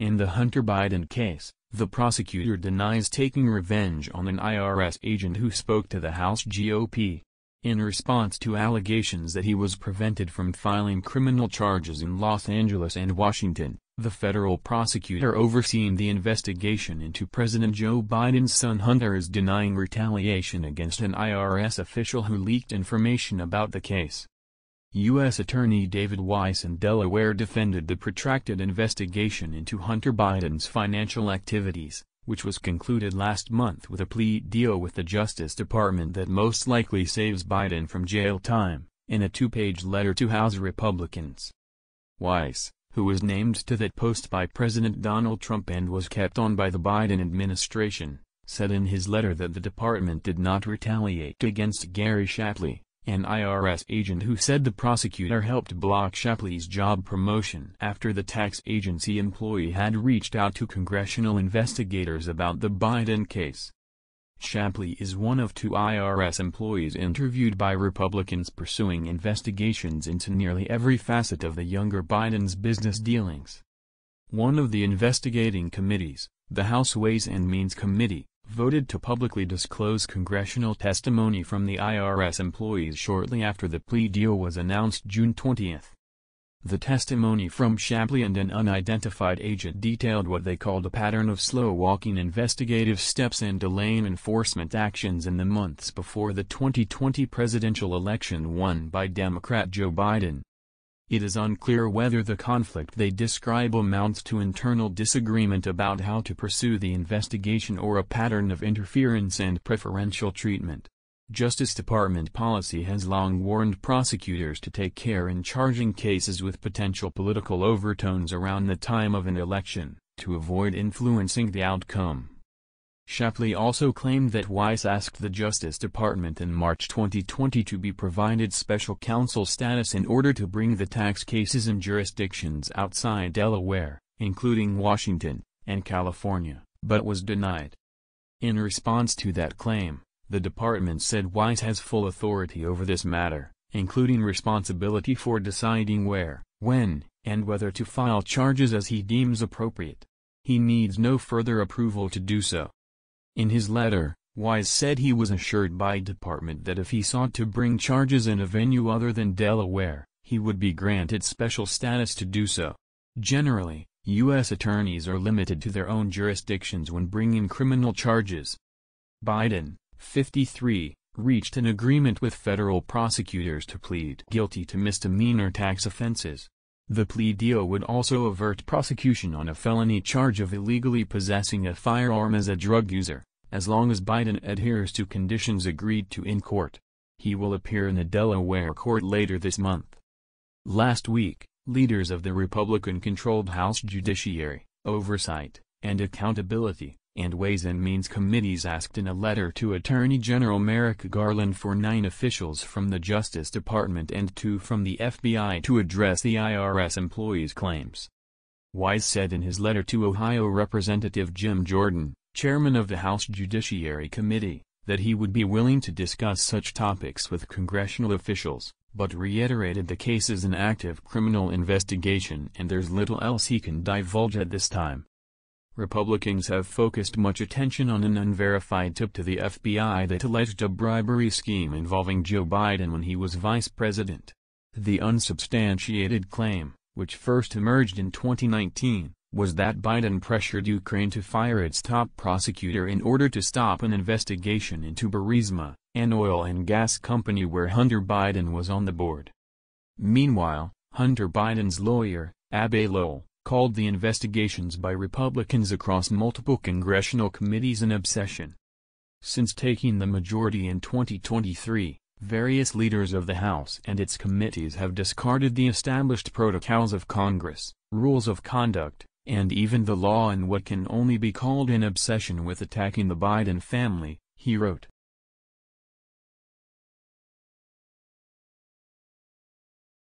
In the Hunter Biden case, the prosecutor denies taking revenge on an IRS agent who spoke to the House GOP in response to allegations that he was prevented from filing criminal charges in Los Angeles and Washington. The federal prosecutor overseeing the investigation into President Joe Biden's son Hunter is denying retaliation against an IRS official who leaked information about the case. U.S. Attorney David Weiss in Delaware defended the protracted investigation into Hunter Biden's financial activities, which was concluded last month with a plea deal with the Justice Department that most likely saves Biden from jail time, in a two-page letter to House Republicans. Weiss, who was named to that post by President Donald Trump and was kept on by the Biden administration, said in his letter that the department did not retaliate against Gary Shapley, an IRS agent who said the prosecutor helped block Shapley's job promotion after the tax agency employee had reached out to congressional investigators about the Biden case. Shapley is one of two IRS employees interviewed by Republicans pursuing investigations into nearly every facet of the younger Biden's business dealings. One of the investigating committees, the House Ways and Means Committee, voted to publicly disclose congressional testimony from the IRS employees shortly after the plea deal was announced June 20. The testimony from Shapley and an unidentified agent detailed what they called a pattern of slow-walking investigative steps and delaying enforcement actions in the months before the 2020 presidential election won by Democrat Joe Biden. It is unclear whether the conflict they describe amounts to internal disagreement about how to pursue the investigation or a pattern of interference and preferential treatment. Justice Department policy has long warned prosecutors to take care in charging cases with potential political overtones around the time of an election, to avoid influencing the outcome. Shapley also claimed that Weiss asked the Justice Department in March 2020 to be provided special counsel status in order to bring the tax cases in jurisdictions outside Delaware, including Washington and California, but was denied. In response to that claim, the department said Weiss has full authority over this matter, including responsibility for deciding where, when, and whether to file charges as he deems appropriate. He needs no further approval to do so. In his letter, Weiss said he was assured by department that if he sought to bring charges in a venue other than Delaware, he would be granted special status to do so. Generally, U.S. attorneys are limited to their own jurisdictions when bringing criminal charges. Biden, 53, reached an agreement with federal prosecutors to plead guilty to misdemeanor tax offenses. The plea deal would also avert prosecution on a felony charge of illegally possessing a firearm as a drug user, as long as Biden adheres to conditions agreed to in court. He will appear in a Delaware court later this month. Last week, leaders of the Republican-controlled House Judiciary, Oversight, and Accountability, and Ways and Means Committees asked in a letter to Attorney General Merrick Garland for 9 officials from the Justice Department and 2 from the FBI to address the IRS employees' claims. Weiss said in his letter to Ohio Representative Jim Jordan, chairman of the House Judiciary Committee, that he would be willing to discuss such topics with congressional officials, but reiterated the case is an active criminal investigation and there's little else he can divulge at this time. Republicans have focused much attention on an unverified tip to the FBI that alleged a bribery scheme involving Joe Biden when he was vice president. The unsubstantiated claim, which first emerged in 2019, was that Biden pressured Ukraine to fire its top prosecutor in order to stop an investigation into Burisma, an oil and gas company where Hunter Biden was on the board. Meanwhile, Hunter Biden's lawyer, Abbe Lowell, called the investigations by Republicans across multiple congressional committees an obsession. Since taking the majority in 2023, various leaders of the House and its committees have discarded the established protocols of Congress, rules of conduct, and even the law in what can only be called an obsession with attacking the Biden family, he wrote.